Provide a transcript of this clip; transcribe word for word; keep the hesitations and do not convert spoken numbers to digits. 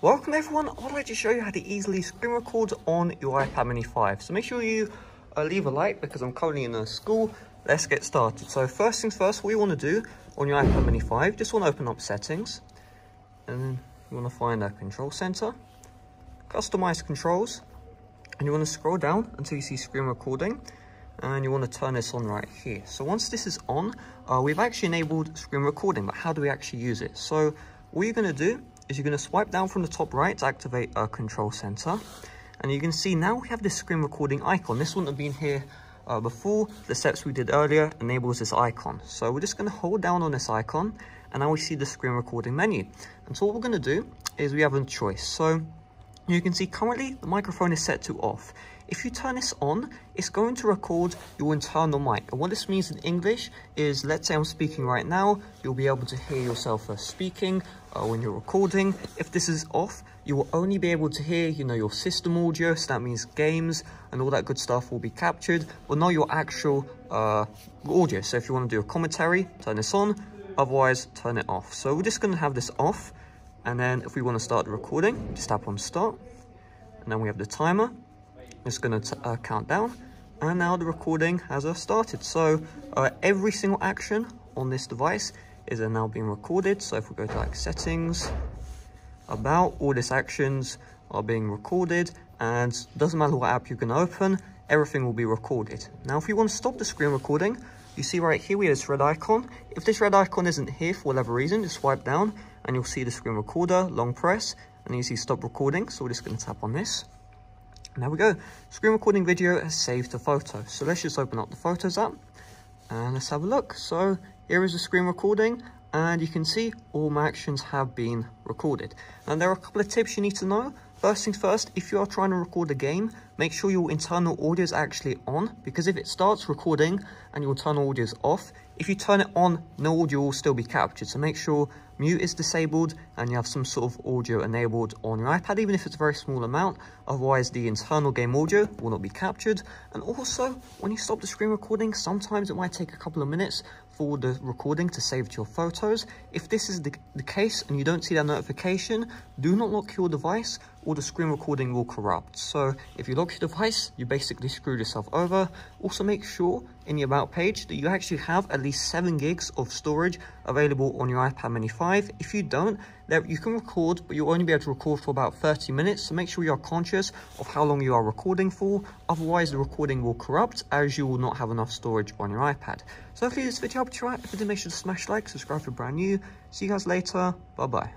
Welcome everyone, I would like to show you how to easily screen record on your iPad Mini five. So make sure you uh, leave a like because I'm currently in a school. Let's get started. So first things first, what you want to do on your iPad Mini five, just want to open up settings. And then you want to find our control center, customize controls. And you want to scroll down until you see screen recording. And you want to turn this on right here. So once this is on, uh, we've actually enabled screen recording, but how do we actually use it? So what you're going to do is you're going to swipe down from the top right to activate our control center. And you can see now we have this screen recording icon. This wouldn't have been here uh, before. The steps we did earlier enables this icon. So we're just going to hold down on this icon. And now we see the screen recording menu. And so what we're going to do is we have a choice. So you can see currently the microphone is set to off. If you turn this on, it's going to record your internal mic. And what this means in English is, let's say I'm speaking right now, you'll be able to hear yourself uh, speaking uh, when you're recording. If this is off, you will only be able to hear, you know, your system audio. So that means games and all that good stuff will be captured, but not your actual uh, audio. So if you want to do a commentary, turn this on, otherwise turn it off. So we're just going to have this off. And then if we want to start the recording, just tap on start. And then we have the timer. It's going to uh, count down. And now the recording has uh, started. So uh, every single action on this device is uh, now being recorded. So if we go to like settings, about, all these actions are being recorded. And doesn't matter what app you can open, everything will be recorded. Now if you want to stop the screen recording, you see right here we have this red icon. If this red icon isn't here for whatever reason, just swipe down and you'll see the screen recorder, long press, and you see stop recording. So we're just going to tap on this. And there we go. Screen recording video has saved to photo. So let's just open up the Photos app and let's have a look. So here is the screen recording and you can see all my actions have been recorded. And there are a couple of tips you need to know. First things first, if you are trying to record a game, make sure your internal audio is actually on, because if it starts recording and your internal audio is off, if you turn it on, no audio will still be captured. So make sure mute is disabled and you have some sort of audio enabled on your iPad, even if it's a very small amount, otherwise the internal game audio will not be captured. And also, when you stop the screen recording, sometimes it might take a couple of minutes for the recording to save to your photos. If this is the, the case and you don't see that notification, do not lock your device or the screen recording will corrupt. So if you lock your device, you basically screwed yourself over. Also make sure in the About page that you actually have at least seven gigs of storage available on your iPad Mini five. If you don't, then you can record, but you'll only be able to record for about thirty minutes. So make sure you are conscious of how long you are recording for. Otherwise the recording will corrupt as you will not have enough storage on your iPad. So hopefully this video helped you out. If it did, make sure to smash like, subscribe if you're brand new. See you guys later. Bye bye.